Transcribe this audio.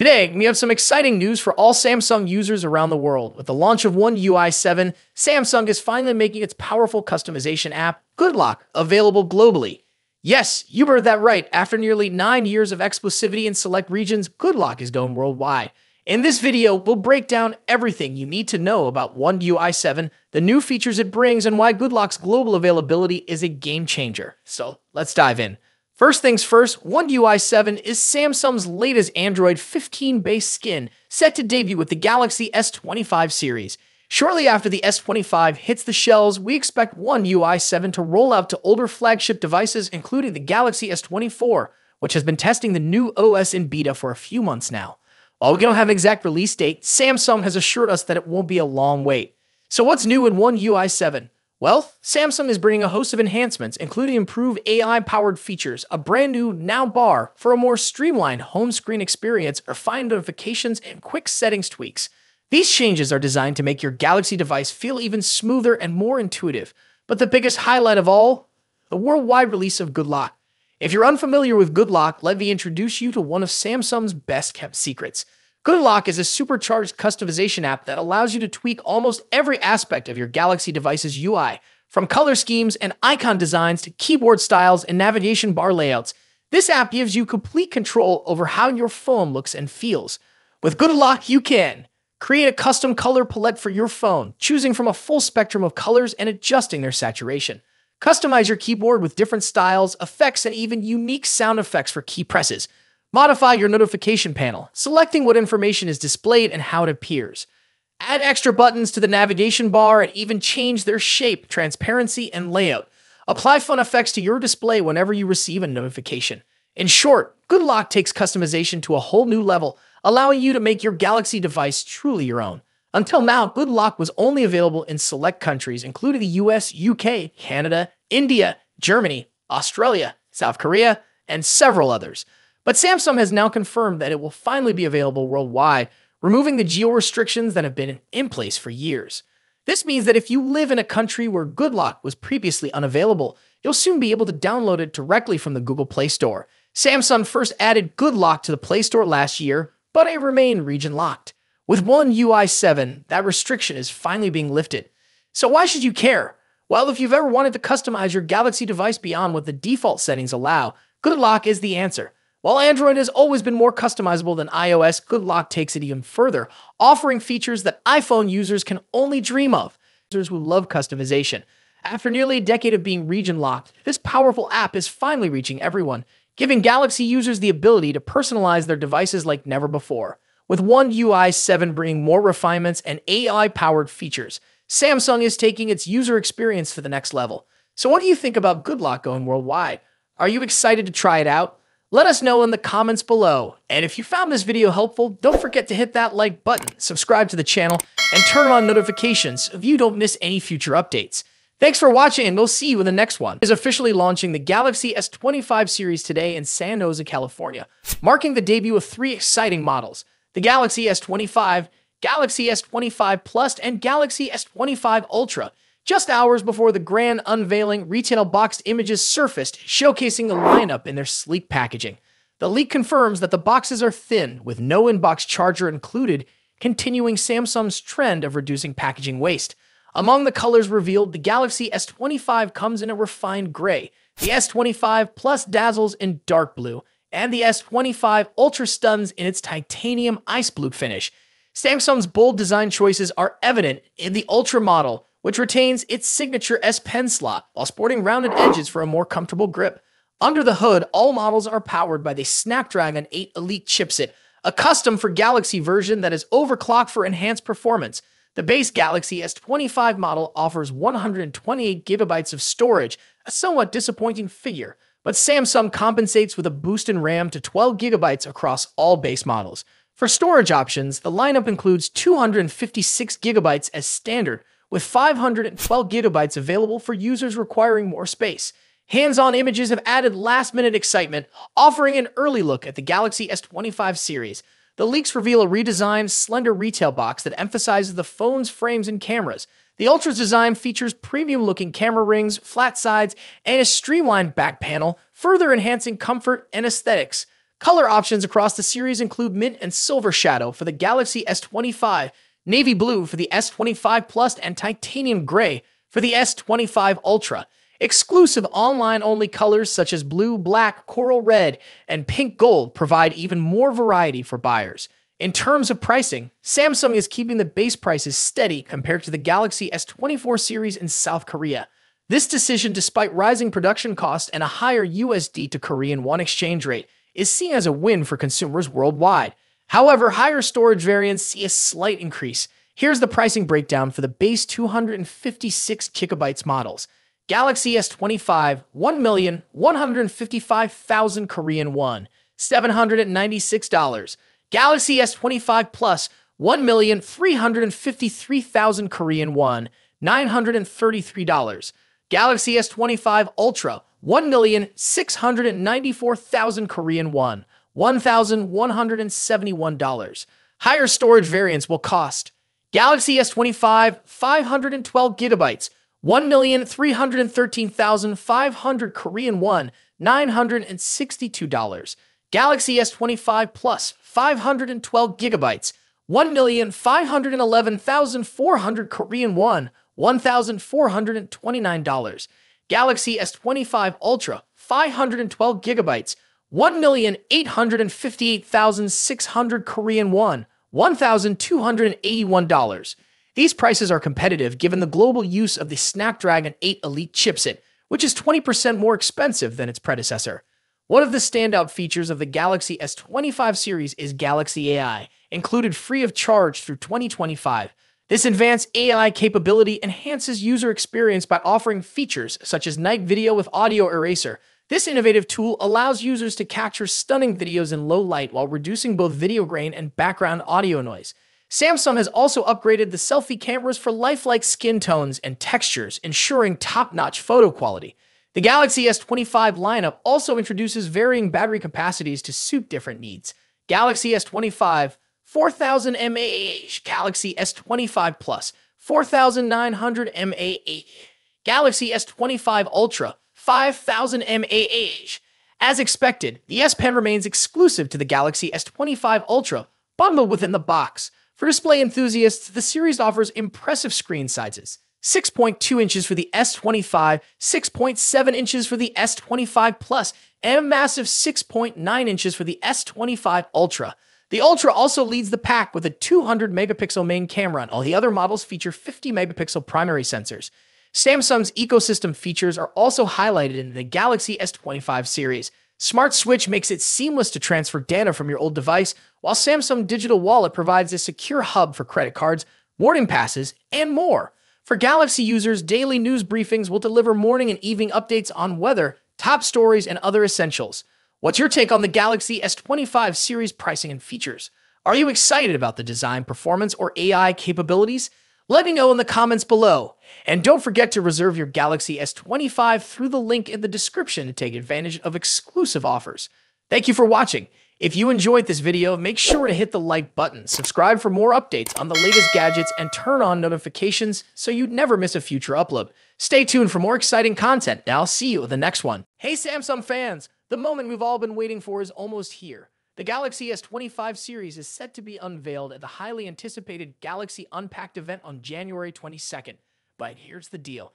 Today, we have some exciting news for all Samsung users around the world. With the launch of One UI 7, Samsung is finally making its powerful customization app, Good Lock, available globally. Yes, you heard that right. After nearly 9 years of exclusivity in select regions, Good Lock is going worldwide. In this video, we'll break down everything you need to know about One UI 7, the new features it brings, and why Good Lock's global availability is a game changer. So let's dive in. First things first, One UI 7 is Samsung's latest Android 15 based skin, set to debut with the Galaxy S25 series. Shortly after the S25 hits the shelves, we expect One UI 7 to roll out to older flagship devices, including the Galaxy S24, which has been testing the new OS in beta for a few months now. While we don't have an exact release date, Samsung has assured us that it won't be a long wait. So what's new in One UI 7? Well, Samsung is bringing a host of enhancements, including improved AI-powered features, a brand new Now bar for a more streamlined home screen experience, refined notifications, and quick settings tweaks. These changes are designed to make your Galaxy device feel even smoother and more intuitive. But the biggest highlight of all, the worldwide release of Good Lock. If you're unfamiliar with Good Lock, let me introduce you to one of Samsung's best-kept secrets. Good Lock is a supercharged customization app that allows you to tweak almost every aspect of your Galaxy device's UI, from color schemes and icon designs to keyboard styles and navigation bar layouts. This app gives you complete control over how your phone looks and feels. With Good Lock, you can create a custom color palette for your phone, choosing from a full spectrum of colors and adjusting their saturation. Customize your keyboard with different styles, effects, and even unique sound effects for key presses. Modify your notification panel, selecting what information is displayed and how it appears. Add extra buttons to the navigation bar and even change their shape, transparency, and layout. Apply fun effects to your display whenever you receive a notification. In short, Good Lock takes customization to a whole new level, allowing you to make your Galaxy device truly your own. Until now, Good Lock was only available in select countries, including the US, UK, Canada, India, Germany, Australia, South Korea, and several others. But Samsung has now confirmed that it will finally be available worldwide, removing the geo restrictions that have been in place for years. This means that if you live in a country where Good Lock was previously unavailable, you'll soon be able to download it directly from the Google Play Store. Samsung first added Good Lock to the Play Store last year, but it remained region-locked. With One UI 7, that restriction is finally being lifted. So why should you care? Well, if you've ever wanted to customize your Galaxy device beyond what the default settings allow, Good Lock is the answer. While Android has always been more customizable than iOS, Good Lock takes it even further, offering features that iPhone users can only dream of. Users who love customization. After nearly a decade of being region-locked, this powerful app is finally reaching everyone, giving Galaxy users the ability to personalize their devices like never before. With One UI 7 bringing more refinements and AI-powered features, Samsung is taking its user experience to the next level. So what do you think about Good Lock going worldwide? Are you excited to try it out? Let us know in the comments below. And if you found this video helpful, don't forget to hit that like button, subscribe to the channel, and turn on notifications so you don't miss any future updates. Thanks for watching, and we'll see you in the next one. It is officially launching the Galaxy S25 series today in San Jose, California, marking the debut of three exciting models: the Galaxy S25, Galaxy S25 Plus, and Galaxy S25 Ultra. Just hours before the grand unveiling, retail boxed images surfaced, showcasing the lineup in their sleek packaging. The leak confirms that the boxes are thin, with no in-box charger included, continuing Samsung's trend of reducing packaging waste. Among the colors revealed, the Galaxy S25 comes in a refined gray, the S25 Plus dazzles in dark blue, and the S25 Ultra stuns in its titanium ice blue finish. Samsung's bold design choices are evident in the Ultra model, which retains its signature S Pen slot while sporting rounded edges for a more comfortable grip. Under the hood, all models are powered by the Snapdragon 8 Elite chipset, a custom for Galaxy version that is overclocked for enhanced performance. The base Galaxy S25 model offers 128 GB of storage, a somewhat disappointing figure, but Samsung compensates with a boost in RAM to 12 GB across all base models. For storage options, the lineup includes 256 GB as standard, with 512 GB available for users requiring more space. Hands-on images have added last-minute excitement, offering an early look at the Galaxy S25 series. The leaks reveal a redesigned, slender retail box that emphasizes the phone's frames and cameras. The Ultra's design features premium-looking camera rings, flat sides, and a streamlined back panel, further enhancing comfort and aesthetics. Color options across the series include mint and silver shadow for the Galaxy S25, navy blue for the S25 Plus, and titanium gray for the S25 Ultra. Exclusive online-only colors such as blue, black, coral red, and pink gold provide even more variety for buyers. In terms of pricing, Samsung is keeping the base prices steady compared to the Galaxy S24 series in South Korea. This decision, despite rising production costs and a higher USD to Korean won exchange rate, is seen as a win for consumers worldwide. However, higher storage variants see a slight increase. Here's the pricing breakdown for the base 256 GB models. Galaxy S25, 1,155,000 Korean won, $796. Galaxy S25 Plus, 1,353,000 Korean won, $933. Galaxy S25 Ultra, 1,694,000 Korean won, $1,171. Higher storage variants will cost Galaxy S25, 512 GB, 1,313,500 Korean won, $962. Galaxy S25 Plus, 512 GB, 1,511,400 Korean won, $1,429. Galaxy S25 Ultra, 512 GB, 1,858,600 Korean won, $1,281. These prices are competitive given the global use of the Snapdragon 8 Elite chipset, which is 20% more expensive than its predecessor. One of the standout features of the Galaxy S25 series is Galaxy AI, included free of charge through 2025. This advanced AI capability enhances user experience by offering features such as night video with audio eraser. This innovative tool allows users to capture stunning videos in low light while reducing both video grain and background audio noise. Samsung has also upgraded the selfie cameras for lifelike skin tones and textures, ensuring top-notch photo quality. The Galaxy S25 lineup also introduces varying battery capacities to suit different needs. Galaxy S25, 4,000 mAh. Galaxy S25 Plus, 4,900 mAh. Galaxy S25 Ultra, 5,000 mAh. As expected, the S Pen remains exclusive to the Galaxy S25 Ultra, bundled within the box. For display enthusiasts, the series offers impressive screen sizes: 6.2 inches for the S25, 6.7 inches for the S25 Plus, and a massive 6.9 inches for the S25 Ultra. The Ultra also leads the pack with a 200-megapixel main camera, and all the other models feature 50-megapixel primary sensors. Samsung's ecosystem features are also highlighted in the Galaxy S25 series. Smart Switch makes it seamless to transfer data from your old device, while Samsung Digital Wallet provides a secure hub for credit cards, boarding passes, and more. For Galaxy users, daily news briefings will deliver morning and evening updates on weather, top stories, and other essentials. What's your take on the Galaxy S25 series pricing and features? Are you excited about the design, performance, or AI capabilities? Let me know in the comments below. And don't forget to reserve your Galaxy S25 through the link in the description to take advantage of exclusive offers. Thank you for watching. If you enjoyed this video, make sure to hit the like button, subscribe for more updates on the latest gadgets, and turn on notifications so you'd never miss a future upload. Stay tuned for more exciting content, and I'll see you in the next one. Hey Samsung fans, the moment we've all been waiting for is almost here. The Galaxy S25 series is set to be unveiled at the highly anticipated Galaxy Unpacked event on January 22nd. But here's the deal.